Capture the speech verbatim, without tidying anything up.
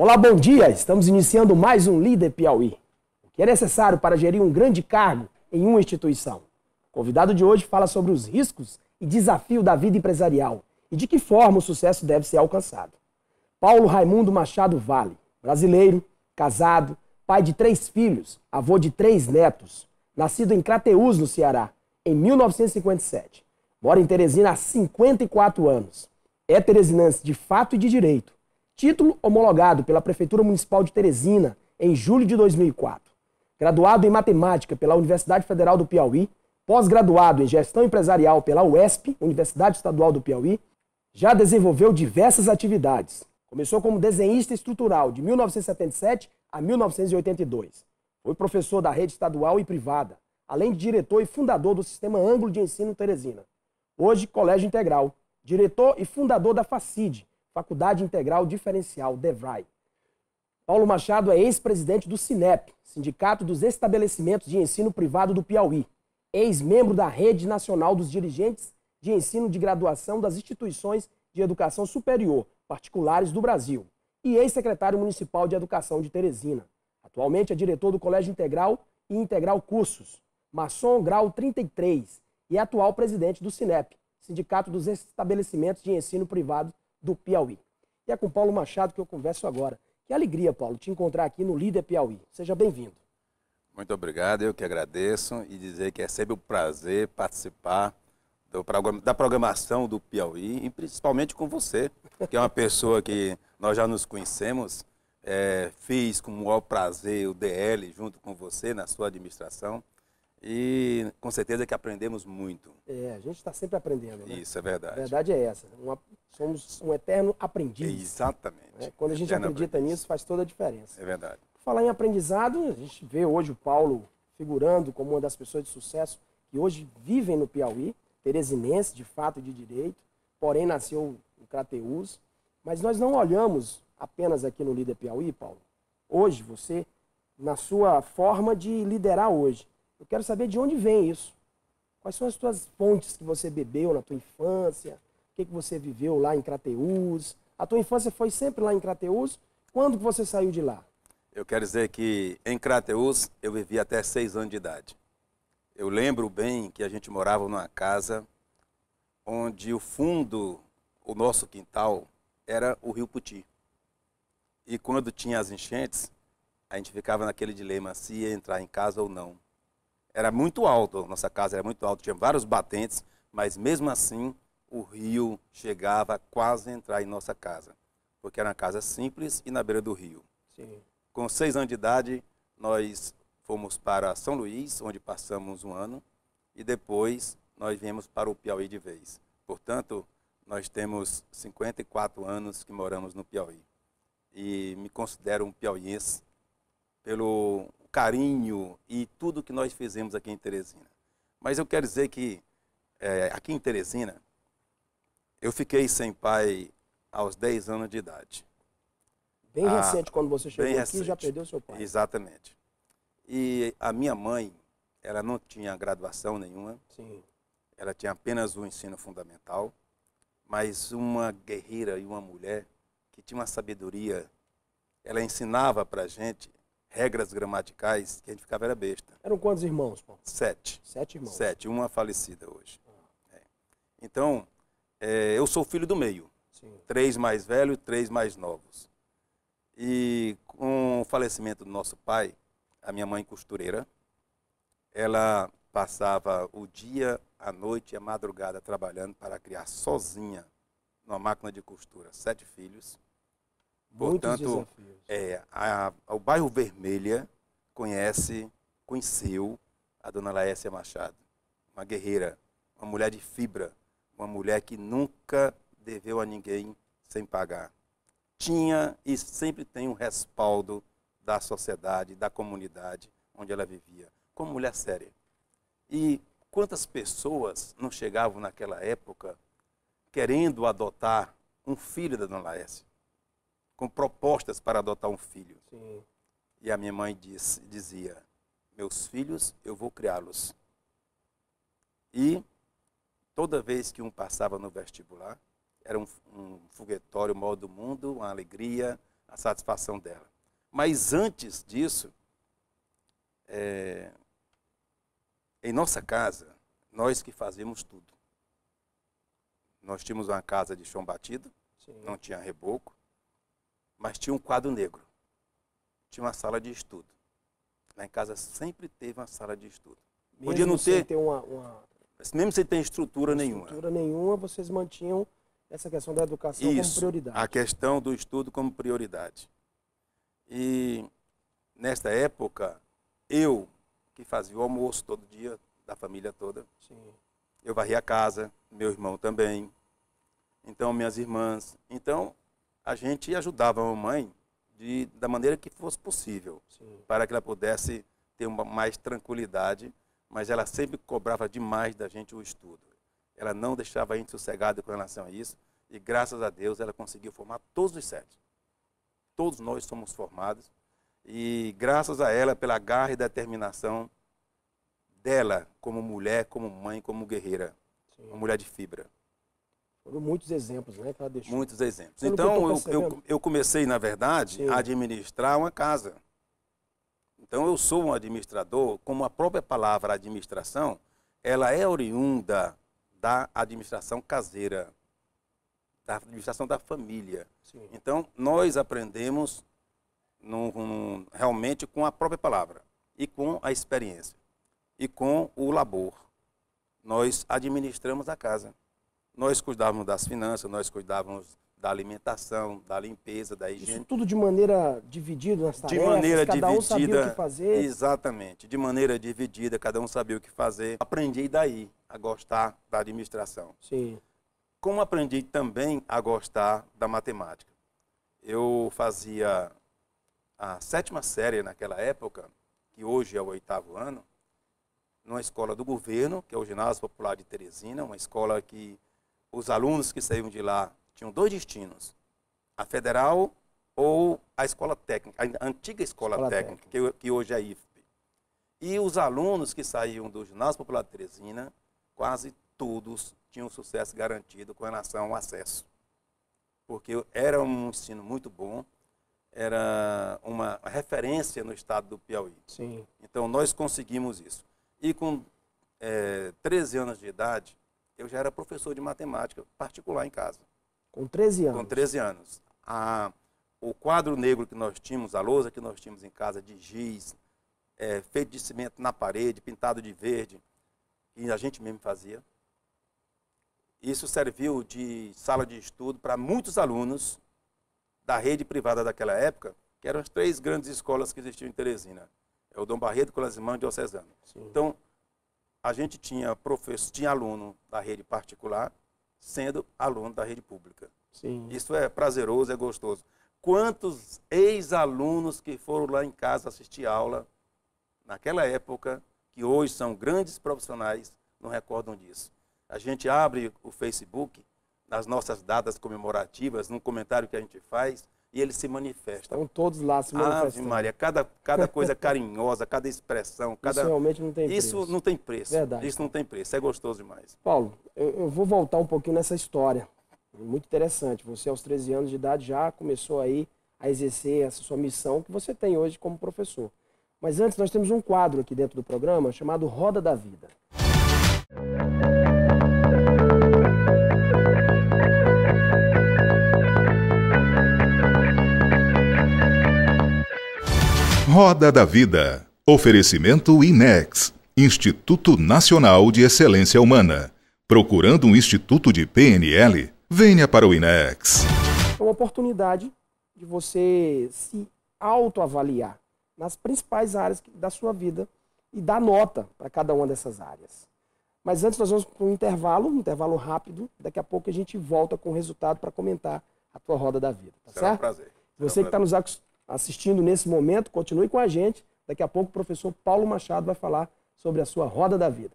Olá, bom dia! Estamos iniciando mais um Líder Piauí. O que é necessário para gerir um grande cargo em uma instituição? O convidado de hoje fala sobre os riscos e desafios da vida empresarial e de que forma o sucesso deve ser alcançado. Paulo Raimundo Machado Vale, brasileiro, casado, pai de três filhos, avô de três netos, nascido em Crateús, no Ceará, em mil novecentos e cinquenta e sete. Mora em Teresina há cinquenta e quatro anos. É teresinense de fato e de direito. Título homologado pela Prefeitura Municipal de Teresina em julho de dois mil e quatro. Graduado em Matemática pela Universidade Federal do Piauí, pós-graduado em Gestão Empresarial pela U E S P, Universidade Estadual do Piauí, já desenvolveu diversas atividades. Começou como desenhista estrutural de mil novecentos e setenta e sete a mil novecentos e oitenta e dois. Foi professor da rede estadual e privada, além de diretor e fundador do Sistema Ângulo de Ensino Teresina. Hoje, Colégio Integral, diretor e fundador da Facide, Faculdade Integral Diferencial, DEVRAI. Paulo Machado é ex-presidente do CINEP, Sindicato dos Estabelecimentos de Ensino Privado do Piauí, ex-membro da Rede Nacional dos Dirigentes de Ensino de Graduação das Instituições de Educação Superior Particulares do Brasil e ex-secretário municipal de Educação de Teresina. Atualmente é diretor do Colégio Integral e Integral Cursos, maçom grau trinta e três e é atual presidente do CINEP, Sindicato dos Estabelecimentos de Ensino Privado do Piauí. E é com Paulo Machado que eu converso agora. Que alegria, Paulo, te encontrar aqui no Líder Piauí. Seja bem-vindo. Muito obrigado, eu que agradeço e dizer que é sempre um prazer participar do, da programação do Piauí e principalmente com você, que é uma pessoa que nós já nos conhecemos. É, fiz com o maior prazer o D L junto com você na sua administração. E com certeza que aprendemos muito. É, a gente está sempre aprendendo, né? Isso, é verdade. A verdade é essa. Uma, somos um eterno aprendiz. Exatamente. Né? Quando a gente eterno acredita aprendiz. nisso, faz toda a diferença. É verdade. Falar em aprendizado, a gente vê hoje o Paulo figurando como uma das pessoas de sucesso que hoje vivem no Piauí, teresinense, de fato e de direito, porém nasceu em Crateús. Mas nós não olhamos apenas aqui no Líder Piauí, Paulo. Hoje, você, na sua forma de liderar hoje, eu quero saber de onde vem isso. Quais são as tuas fontes que você bebeu na tua infância? O que, que você viveu lá em Crateús? A tua infância foi sempre lá em Crateús? Quando que você saiu de lá? Eu quero dizer que em Crateús eu vivi até seis anos de idade. Eu lembro bem que a gente morava numa casa onde o fundo, o nosso quintal, era o Rio Puti. E quando tinha as enchentes, a gente ficava naquele dilema se ia entrar em casa ou não. Era muito alto, nossa casa era muito alta, tinha vários batentes, mas mesmo assim o rio chegava a quase entrar em nossa casa, porque era uma casa simples e na beira do rio. Sim. Com seis anos de idade, nós fomos para São Luís, onde passamos um ano, e depois nós viemos para o Piauí de vez. Portanto, nós temos cinquenta e quatro anos que moramos no Piauí. E me considero um piauiense pelo carinho e tudo que nós fizemos aqui em Teresina. Mas eu quero dizer que é, aqui em Teresina, eu fiquei sem pai aos dez anos de idade. Bem ah, recente, quando você chegou aqui, recente. Já perdeu seu pai. Exatamente. E a minha mãe, ela não tinha graduação nenhuma. Sim. Ela tinha apenas o ensino fundamental, mas uma guerreira e uma mulher que tinha uma sabedoria. Ela ensinava para a gente regras gramaticais que a gente ficava era besta. Eram quantos irmãos, Paulo? Sete. Sete irmãos. Sete, uma falecida hoje. Ah. É. Então, é, eu sou filho do meio. Sim. Três mais velhos, três mais novos. E com o falecimento do nosso pai, a minha mãe costureira, ela passava o dia, a noite e a madrugada trabalhando para criar sozinha, numa máquina de costura, sete filhos. Portanto, é, a, a, o bairro Vermelha conhece, conheceu a dona Laécia Machado, uma guerreira, uma mulher de fibra, uma mulher que nunca deveu a ninguém sem pagar. Tinha e sempre tem um respaldo da sociedade, da comunidade onde ela vivia, como mulher séria. E quantas pessoas não chegavam naquela época querendo adotar um filho da dona Laécia? Com propostas para adotar um filho. Sim. E a minha mãe diz, dizia, meus filhos, eu vou criá-los. E toda vez que um passava no vestibular, era um, um foguetório maior do mundo, uma alegria, a satisfação dela. Mas antes disso, é, em nossa casa, nós que fazíamos tudo. Nós tínhamos uma casa de chão batido, sim, não tinha reboco, mas tinha um quadro negro. Tinha uma sala de estudo. Lá em casa sempre teve uma sala de estudo. Mesmo podia não ter, ter uma, uma... mesmo sem ter estrutura nenhuma. Estrutura nenhuma, vocês mantinham essa questão da educação, isso, como prioridade. A questão do estudo como prioridade. E nesta época, eu que fazia o almoço todo dia, da família toda, sim, eu varria a casa, meu irmão também, então minhas irmãs. Então a gente ajudava a mamãe de, da maneira que fosse possível, sim, para que ela pudesse ter uma mais tranquilidade, mas ela sempre cobrava demais da gente o estudo. Ela não deixava a gente sossegada com relação a isso, e graças a Deus ela conseguiu formar todos os sete. Todos nós somos formados, e graças a ela, pela garra e determinação dela, como mulher, como mãe, como guerreira, sim, uma mulher de fibra. Foram muitos exemplos, né, que ela deixou. Muitos exemplos. Pelo então, eu, eu, eu comecei, na verdade, sim, a administrar uma casa. Então, eu sou um administrador, como a própria palavra administração, ela é oriunda da administração caseira, da administração da família. Sim. Então, nós aprendemos num, num, realmente com a própria palavra e com a experiência e com o labor. Nós administramos a casa. Nós cuidávamos das finanças, nós cuidávamos da alimentação, da limpeza, da higiene. Isso tudo de maneira dividida nas tarefas? De maneira cada dividida. Cada um sabia o que fazer? Exatamente. De maneira dividida, cada um sabia o que fazer. Aprendi daí a gostar da administração. Sim. Como aprendi também a gostar da matemática. Eu fazia a sétima série naquela época, que hoje é o oitavo ano, numa escola do governo, que é o Ginásio Popular de Teresina, uma escola que os alunos que saíam de lá tinham dois destinos, a federal ou a escola técnica, a antiga escola, escola técnica, técnica. Que, que hoje é a I F P. E os alunos que saíam do Ginásio Popular de Teresina, quase todos tinham sucesso garantido com relação ao acesso. Porque era um ensino muito bom, era uma referência no estado do Piauí. Sim. Então nós conseguimos isso. E com é, treze anos de idade, eu já era professor de matemática particular em casa. Com treze anos? Com treze anos. A, o quadro negro que nós tínhamos, a lousa que nós tínhamos em casa de giz, é, feito de cimento na parede, pintado de verde, que a gente mesmo fazia. Isso serviu de sala de estudo para muitos alunos da rede privada daquela época, que eram as três grandes escolas que existiam em Teresina. É o Dom Barreto, Colasimão e Diocesano. Sim. Então, a gente tinha, professor, tinha aluno da rede particular, sendo aluno da rede pública. Sim. Isso é prazeroso, é gostoso. Quantos ex-alunos que foram lá em casa assistir aula, naquela época, que hoje são grandes profissionais, não recordam disso. A gente abre o Facebook, nas nossas datas comemorativas, num comentário que a gente faz, e ele se manifesta. Estão todos lá se manifestando. Ave Maria, cada, cada coisa carinhosa, cada expressão, cada... Isso realmente não tem preço. Isso não tem preço. Verdade. Isso não tem preço, é gostoso demais. Paulo, eu, eu vou voltar um pouquinho nessa história. Muito interessante, você aos treze anos de idade já começou aí a exercer essa sua missão que você tem hoje como professor. Mas antes nós temos um quadro aqui dentro do programa chamado Roda da Vida. Roda da Vida. Oferecimento INEX, Instituto Nacional de Excelência Humana. Procurando um instituto de P N L? Venha para o INEX. É uma oportunidade de você se autoavaliar nas principais áreas da sua vida e dar nota para cada uma dessas áreas. Mas antes nós vamos para um intervalo, um intervalo rápido. Daqui a pouco a gente volta com o resultado para comentar a tua Roda da Vida. Tá certo? É um prazer. Você que está nos acostumando assistindo nesse momento, continue com a gente. Daqui a pouco o professor Paulo Machado vai falar sobre a sua Roda da Vida.